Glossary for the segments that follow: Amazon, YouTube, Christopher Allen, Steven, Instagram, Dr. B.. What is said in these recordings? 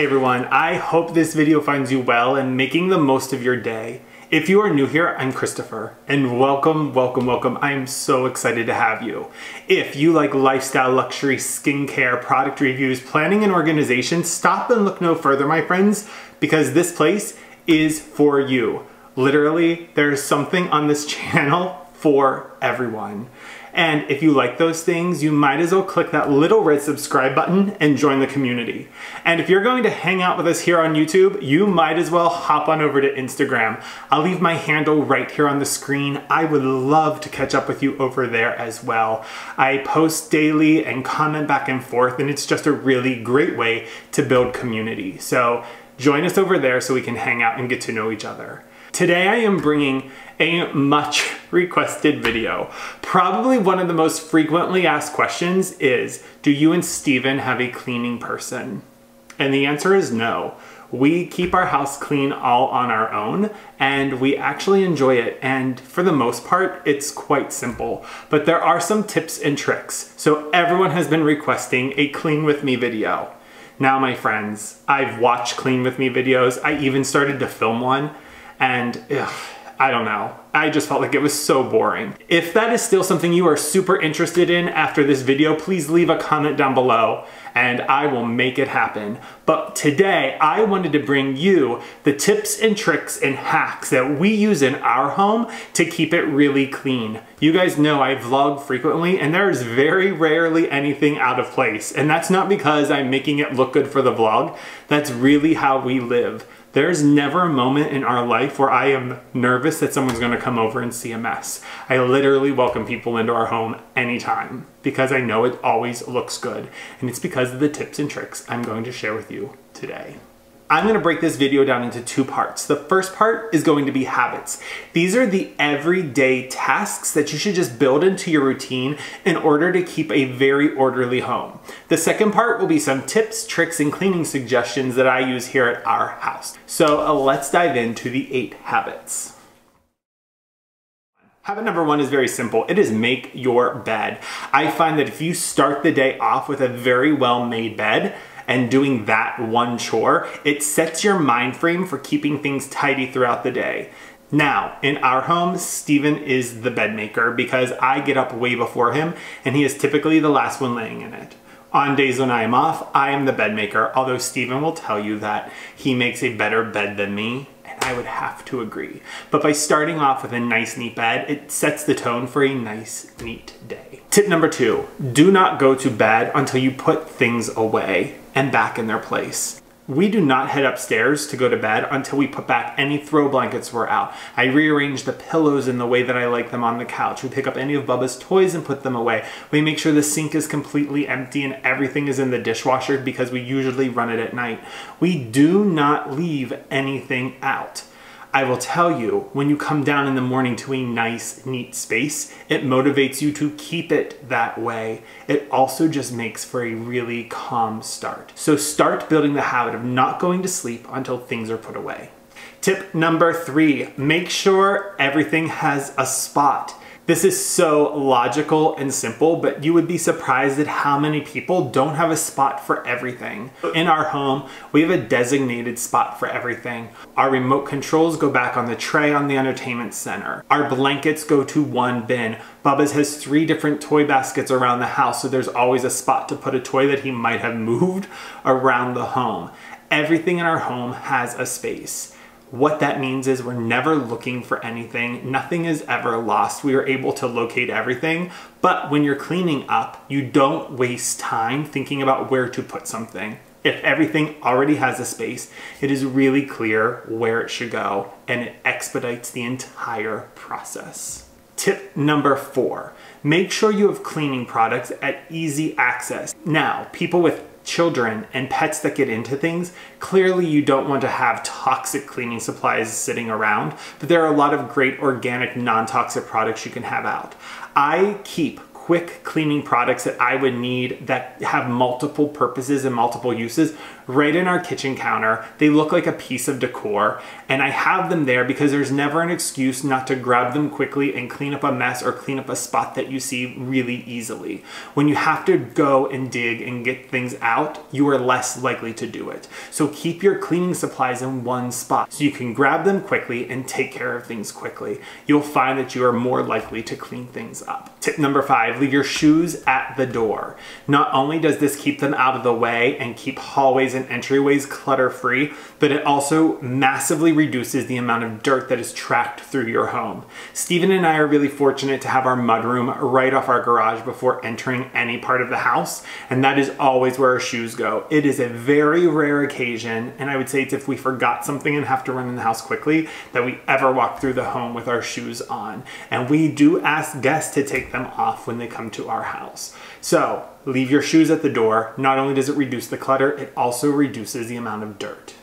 Hey everyone, I hope this video finds you well and making the most of your day. If you are new here, I'm Christopher, and welcome. I am so excited to have you. If you like lifestyle, luxury, skincare, product reviews, planning and organization, stop and look no further, my friends, because this place is for you. Literally, there is something on this channel for everyone. And if you like those things, you might as well click that little red subscribe button and join the community. And if you're going to hang out with us here on YouTube, you might as well hop on over to Instagram. I'll leave my handle right here on the screen. I would love to catch up with you over there as well. I post daily and comment back and forth, and it's just a really great way to build community. So join us over there so we can hang out and get to know each other. Today I am bringing a much requested video. Probably one of the most frequently asked questions is, do you and Steven have a cleaning person? And the answer is no. We keep our house clean all on our own, and we actually enjoy it, and for the most part, it's quite simple. But there are some tips and tricks, so everyone has been requesting a Clean With Me video. Now, my friends, I've watched Clean With Me videos, I even started to film one, and I don't know. I just felt like it was so boring. If that is still something you are super interested in after this video, please leave a comment down below and I will make it happen. But today, I wanted to bring you the tips and tricks and hacks that we use in our home to keep it really clean. You guys know I vlog frequently and there is very rarely anything out of place. And that's not because I'm making it look good for the vlog. That's really how we live. There's never a moment in our life where I am nervous that someone's gonna come over and see a mess. I literally welcome people into our home anytime because I know it always looks good. And it's because of the tips and tricks I'm going to share with you today. I'm gonna break this video down into two parts. The first part is going to be habits. These are the everyday tasks that you should just build into your routine in order to keep a very orderly home. The second part will be some tips, tricks, and cleaning suggestions that I use here at our house. So let's dive into the 8 habits. Habit number 1 is very simple. It is make your bed. I find that if you start the day off with a very well-made bed, and doing that one chore, it sets your mind frame for keeping things tidy throughout the day. Now, in our home, Steven is the bed maker because I get up way before him and he is typically the last one laying in it. On days when I am off, I am the bed maker, although Steven will tell you that he makes a better bed than me, and I would have to agree. But by starting off with a nice, neat bed, it sets the tone for a nice, neat day. Tip number 2, do not go to bed until you put things away and back in their place. We do not head upstairs to go to bed until we put back any throw blankets we're out. I rearrange the pillows in the way that I like them on the couch. We pick up any of Bubba's toys and put them away. We make sure the sink is completely empty and everything is in the dishwasher because we usually run it at night. We do not leave anything out. I will tell you, when you come down in the morning to a nice, neat space, it motivates you to keep it that way. It also just makes for a really calm start. So start building the habit of not going to sleep until things are put away. Tip number 3, make sure everything has a spot. This is so logical and simple, but you would be surprised at how many people don't have a spot for everything. In our home, we have a designated spot for everything. Our remote controls go back on the tray on the entertainment center. Our blankets go to one bin. Bubba's has 3 different toy baskets around the house, so there's always a spot to put a toy that he might have moved around the home. Everything in our home has a space. What that means is we're never looking for anything. Nothing is ever lost. We are able to locate everything. But when you're cleaning up, you don't waste time thinking about where to put something. If everything already has a space, it is really clear where it should go, and it expedites the entire process. Tip number 4, make sure you have cleaning products at easy access. Now, people with children and pets that get into things, clearly you don't want to have toxic cleaning supplies sitting around, but there are a lot of great organic, non-toxic products you can have out. I keep quick cleaning products that I would need that have multiple purposes and multiple uses right in our kitchen counter. They look like a piece of decor, and I have them there because there's never an excuse not to grab them quickly and clean up a mess or clean up a spot that you see really easily. When you have to go and dig and get things out, you are less likely to do it. So keep your cleaning supplies in one spot so you can grab them quickly and take care of things quickly. You'll find that you are more likely to clean things up. Tip number 5, leave your shoes at the door. Not only does this keep them out of the way and keep hallways and entryways clutter-free, but it also massively reduces the amount of dirt that is tracked through your home. Steven and I are really fortunate to have our mudroom right off our garage before entering any part of the house, and that is always where our shoes go. It is a very rare occasion, and I would say it's if we forgot something and have to run in the house quickly, that we ever walk through the home with our shoes on. And we do ask guests to take them off when they come to our house. So leave your shoes at the door. Not only does it reduce the clutter, it also reduces the amount of dirt.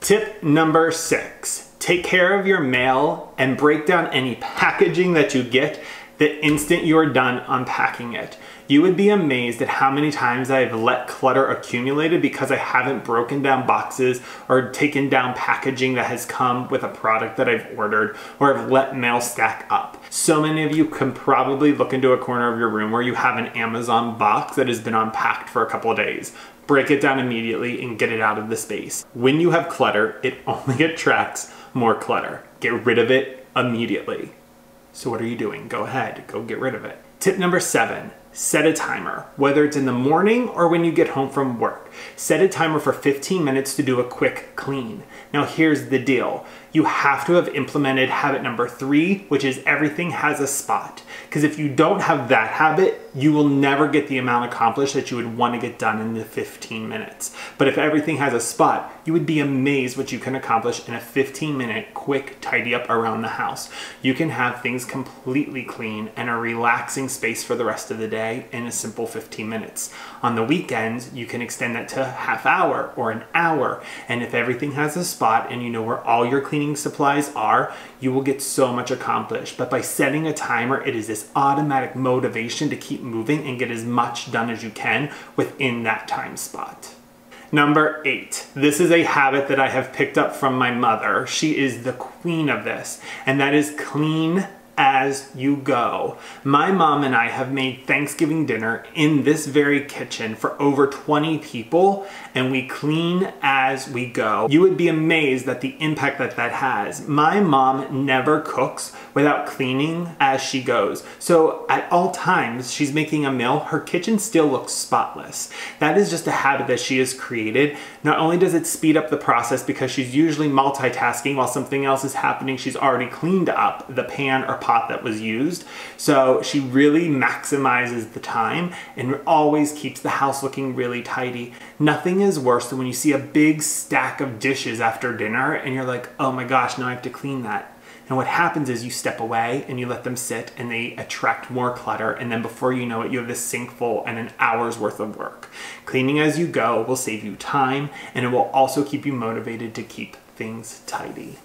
Tip number 6, take care of your mail and break down any packaging that you get the instant you are done unpacking it. You would be amazed at how many times I've let clutter accumulate because I haven't broken down boxes or taken down packaging that has come with a product that I've ordered, or I've let mail stack up. So many of you can probably look into a corner of your room where you have an Amazon box that has been unpacked for a couple of days. Break it down immediately and get it out of the space. When you have clutter, it only attracts more clutter. Get rid of it immediately. So what are you doing? Go ahead, go get rid of it. Tip number 7, set a timer. Whether it's in the morning or when you get home from work, set a timer for 15 minutes to do a quick clean. Now here's the deal. You have to have implemented habit number 3, which is everything has a spot. Because if you don't have that habit, you will never get the amount accomplished that you would want to get done in the 15 minutes. But if everything has a spot, you would be amazed what you can accomplish in a 15-minute quick tidy up around the house. You can have things completely clean and a relaxing space for the rest of the day in a simple 15 minutes. On the weekends, you can extend that to half hour or an hour. And if everything has a spot and you know where all your cleaning supplies are, you will get so much accomplished. But by setting a timer, it is this automatic motivation to keep moving and get as much done as you can within that time spot. Number 8, this is a habit that I have picked up from my mother. She is the queen of this, and that is clean as you go. My mom and I have made Thanksgiving dinner in this very kitchen for over 20 people, and we clean as we go. You would be amazed at the impact that that has. My mom never cooks without cleaning as she goes. So at all times she's making a meal, her kitchen still looks spotless. That is just a habit that she has created. Not only does it speed up the process because she's usually multitasking while something else is happening, she's already cleaned up the pan or pot that was used. So she really maximizes the time and always keeps the house looking really tidy. Nothing is worse than when you see a big stack of dishes after dinner and you're like, oh my gosh, now I have to clean that. And what happens is you step away and you let them sit and they attract more clutter, and then before you know it, you have this sink full and an hour's worth of work. Cleaning as you go will save you time, and it will also keep you motivated to keep things tidy.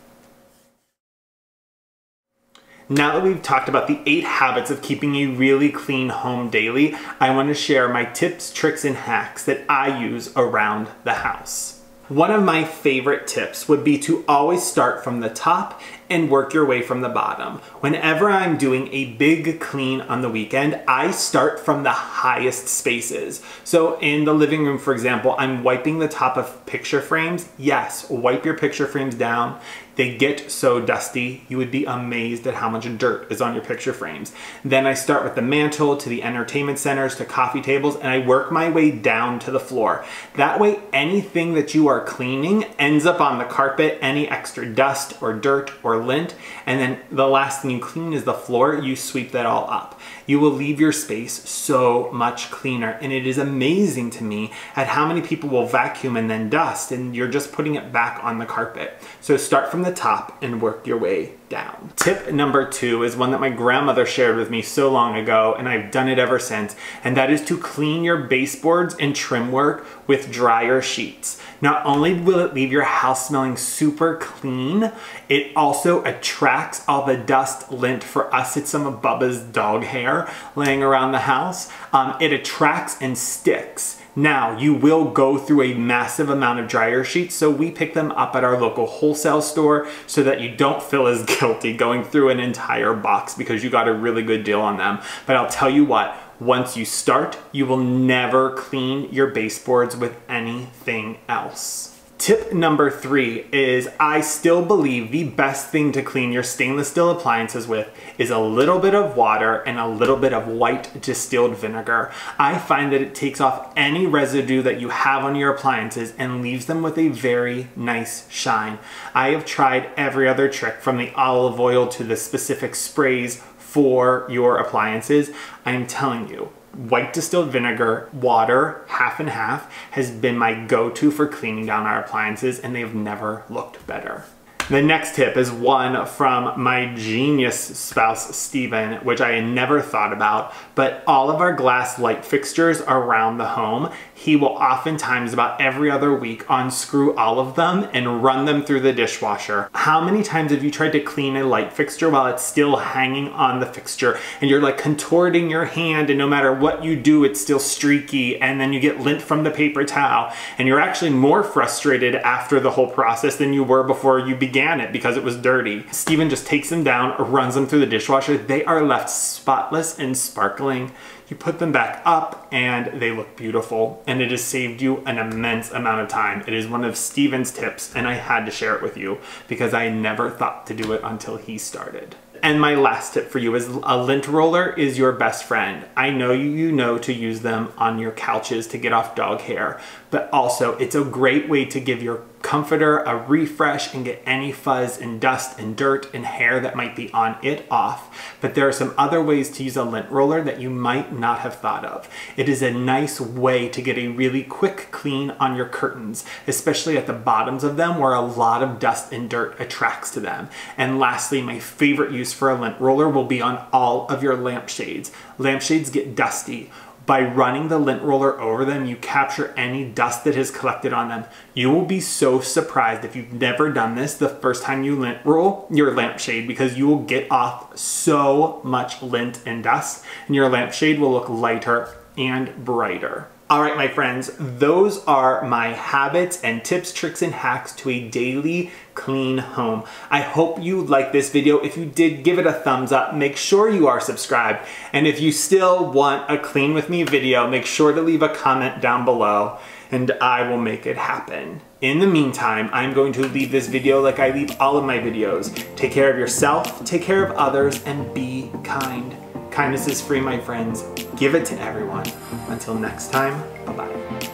Now that we've talked about the 8 habits of keeping a really clean home daily, I want to share my tips, tricks, and hacks that I use around the house. One of my favorite tips would be to always start from the top and work your way from the bottom. Whenever I'm doing a big clean on the weekend, I start from the highest spaces. So in the living room, for example, I'm wiping the top of picture frames. Yes, wipe your picture frames down. They get so dusty, you would be amazed at how much dirt is on your picture frames. Then I start with the mantle, to the entertainment centers, to coffee tables, and I work my way down to the floor. That way, anything that you are cleaning ends up on the carpet, any extra dust or dirt or lint, and then the last thing you clean is the floor. You sweep that all up. You will leave your space so much cleaner, and it is amazing to me at how many people will vacuum and then dust, and you're just putting it back on the carpet. So start from the top and work your way down. Tip number 2 is one that my grandmother shared with me so long ago, and I've done it ever since, and that is to clean your baseboards and trim work with dryer sheets. Not only will it leave your house smelling super clean, it also attracts all the dust, lint. For us, it's some of Bubba's dog hair laying around the house. It attracts and sticks. Now, you will go through a massive amount of dryer sheets, so we pick them up at our local wholesale store so that you don't feel as guilty going through an entire box because you got a really good deal on them. But I'll tell you what, once you start, you will never clean your baseboards with anything else. Tip number 3 is I still believe the best thing to clean your stainless steel appliances with is a little bit of water and a little bit of white distilled vinegar. I find that it takes off any residue that you have on your appliances and leaves them with a very nice shine. I have tried every other trick from the olive oil to the specific sprays for your appliances. I am telling you, white distilled vinegar, water, half and half, has been my go-to for cleaning down our appliances, and they've never looked better. The next tip is one from my genius spouse, Steven, which I had never thought about, but all of our glass light fixtures around the home, he will oftentimes about every other week unscrew all of them and run them through the dishwasher. How many times have you tried to clean a light fixture while it's still hanging on the fixture and you're like contorting your hand and no matter what you do, it's still streaky and then you get lint from the paper towel and you're actually more frustrated after the whole process than you were before you began it because it was dirty. Steven just takes them down, runs them through the dishwasher. They are left spotless and sparkling. You put them back up and they look beautiful, and it has saved you an immense amount of time. It is one of Steven's tips and I had to share it with you because I never thought to do it until he started. And my last tip for you is a lint roller is your best friend. I know you know to use them on your couches to get off dog hair, but also it's a great way to give your comforter a refresh and get any fuzz and dust and dirt and hair that might be on it off. But there are some other ways to use a lint roller that you might not have thought of. It is a nice way to get a really quick clean on your curtains, especially at the bottoms of them where a lot of dust and dirt attracts to them. And lastly, my favorite use for a lint roller will be on all of your lampshades. Lampshades get dusty. By running the lint roller over them, you capture any dust that has collected on them. You will be so surprised if you've never done this the first time you lint roll your lampshade because you will get off so much lint and dust and your lampshade will look lighter and brighter. All right, my friends, those are my habits and tips, tricks, and hacks to a daily clean home. I hope you liked this video. If you did, give it a thumbs up. Make sure you are subscribed. And if you still want a Clean With Me video, make sure to leave a comment down below and I will make it happen. In the meantime, I'm going to leave this video like I leave all of my videos. Take care of yourself, take care of others, and be kind. Kindness is free, my friends. Give it to everyone. Until next time, bye-bye.